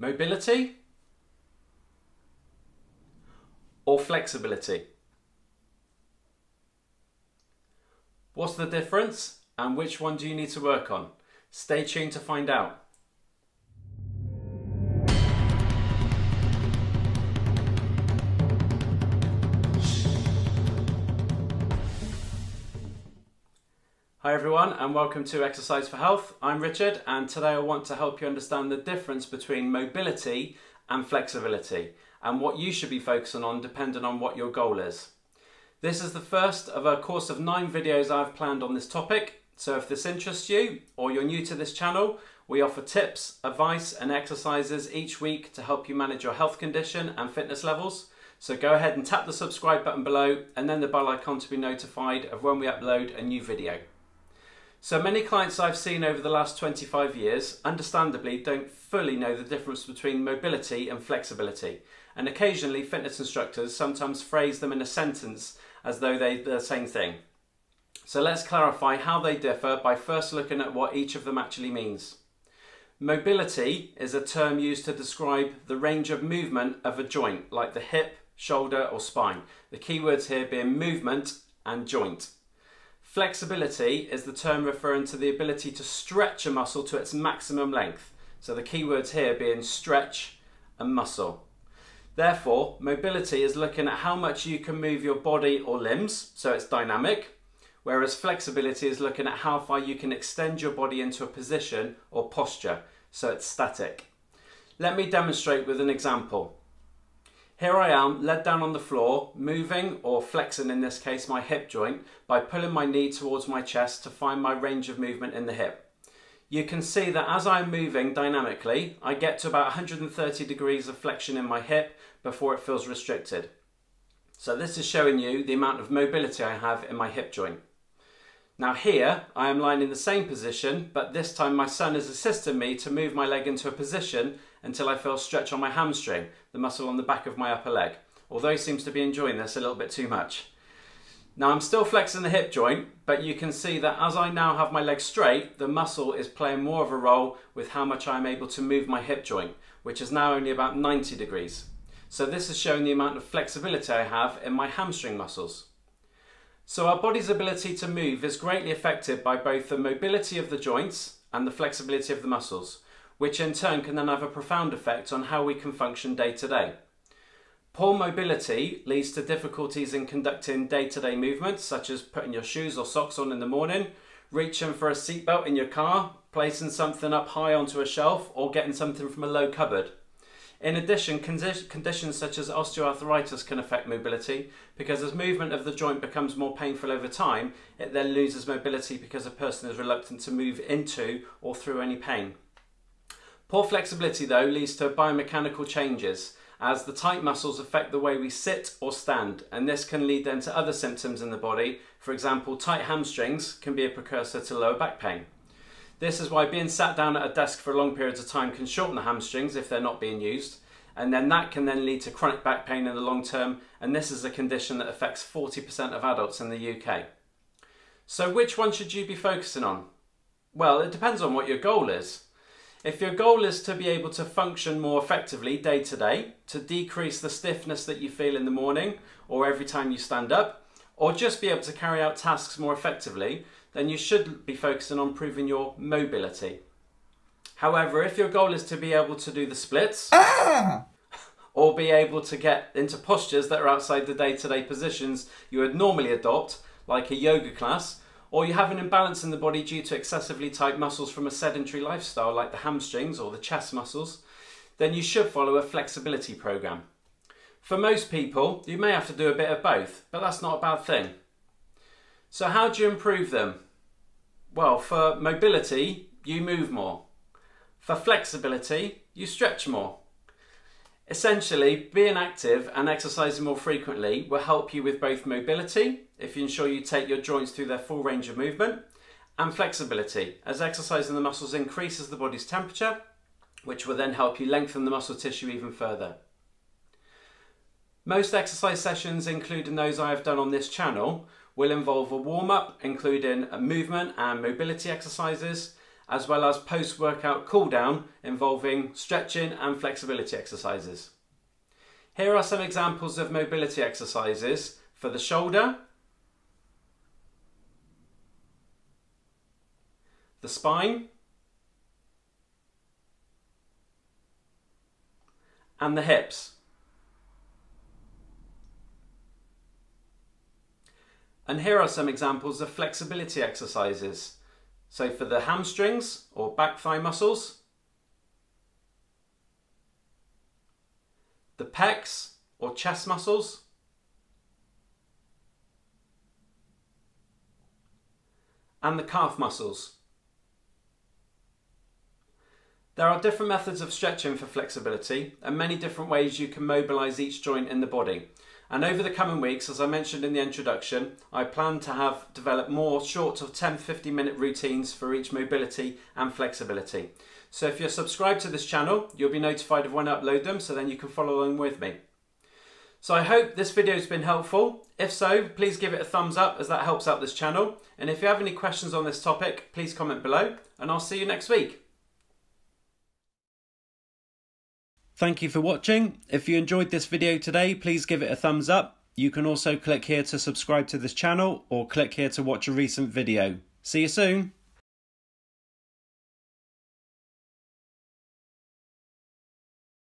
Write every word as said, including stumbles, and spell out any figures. Mobility or flexibility? What's the difference and which one do you need to work on? Stay tuned to find out. Hi everyone and welcome to Exercise for Health. I'm Richard and today I want to help you understand the difference between mobility and flexibility and what you should be focusing on depending on what your goal is. This is the first of a course of nine videos I've planned on this topic, so if this interests you or you're new to this channel, we offer tips, advice and exercises each week to help you manage your health condition and fitness levels. So go ahead and tap the subscribe button below and then the bell icon to be notified of when we upload a new video. So many clients I've seen over the last twenty-five years, understandably, don't fully know the difference between mobility and flexibility. And occasionally, fitness instructors sometimes phrase them in a sentence as though they're the same thing. So let's clarify how they differ by first looking at what each of them actually means. Mobility is a term used to describe the range of movement of a joint, like the hip, shoulder, or spine. The key words here being movement and joint. Flexibility is the term referring to the ability to stretch a muscle to its maximum length. So the key words here being stretch and muscle. Therefore, mobility is looking at how much you can move your body or limbs, so it's dynamic, whereas flexibility is looking at how far you can extend your body into a position or posture, so it's static. Let me demonstrate with an example. Here I am, laid down on the floor, moving, or flexing in this case, my hip joint by pulling my knee towards my chest to find my range of movement in the hip. You can see that as I'm moving dynamically, I get to about one hundred thirty degrees of flexion in my hip before it feels restricted. So this is showing you the amount of mobility I have in my hip joint. Now here, I am lying in the same position, but this time my son is assisting me to move my leg into a position until I feel stretch on my hamstring, the muscle on the back of my upper leg. Although he seems to be enjoying this a little bit too much. Now I'm still flexing the hip joint, but you can see that as I now have my leg straight, the muscle is playing more of a role with how much I'm able to move my hip joint, which is now only about ninety degrees. So this is showing the amount of flexibility I have in my hamstring muscles. So our body's ability to move is greatly affected by both the mobility of the joints and the flexibility of the muscles, which in turn can then have a profound effect on how we can function day to day. Poor mobility leads to difficulties in conducting day-to-day movements, such as putting your shoes or socks on in the morning, reaching for a seatbelt in your car, placing something up high onto a shelf, or getting something from a low cupboard. In addition, condi- conditions such as osteoarthritis can affect mobility, because as movement of the joint becomes more painful over time, it then loses mobility because a person is reluctant to move into or through any pain. Poor flexibility, though, leads to biomechanical changes, as the tight muscles affect the way we sit or stand, and this can lead then to other symptoms in the body. For example, tight hamstrings can be a precursor to lower back pain. This is why being sat down at a desk for long periods of time can shorten the hamstrings if they're not being used, and then that can then lead to chronic back pain in the long term, and this is a condition that affects forty percent of adults in the U K. So which one should you be focusing on? Well, it depends on what your goal is. If your goal is to be able to function more effectively day to day, to decrease the stiffness that you feel in the morning or every time you stand up, or just be able to carry out tasks more effectively, then you should be focusing on improving your mobility. However, if your goal is to be able to do the splits, ah! or be able to get into postures that are outside the day-to-day positions you would normally adopt, like a yoga class, or you have an imbalance in the body due to excessively tight muscles from a sedentary lifestyle like the hamstrings or the chest muscles, then you should follow a flexibility program. For most people, you may have to do a bit of both, but that's not a bad thing. So how do you improve them? Well, for mobility, you move more. For flexibility, you stretch more. Essentially, being active and exercising more frequently will help you with both mobility, if you ensure you take your joints through their full range of movement, and flexibility, as exercising the muscles increases the body's temperature, which will then help you lengthen the muscle tissue even further. Most exercise sessions, including those I have done on this channel, will involve a warm-up, including movement and mobility exercises, as well as post-workout cool down involving stretching and flexibility exercises. Here are some examples of mobility exercises for the shoulder, the spine, and the hips. And here are some examples of flexibility exercises. So for the hamstrings or back thigh muscles, the pecs or chest muscles, and the calf muscles. There are different methods of stretching for flexibility and many different ways you can mobilise each joint in the body. And over the coming weeks, as I mentioned in the introduction, I plan to have developed more short of ten to fifteen minute routines for each mobility and flexibility. So if you're subscribed to this channel, you'll be notified of when I upload them, so then you can follow along with me. So I hope this video has been helpful. If so, please give it a thumbs up, as that helps out this channel. And if you have any questions on this topic, please comment below, and I'll see you next week. Thank you for watching. If you enjoyed this video today, please give it a thumbs up. You can also click here to subscribe to this channel or click here to watch a recent video. See you soon.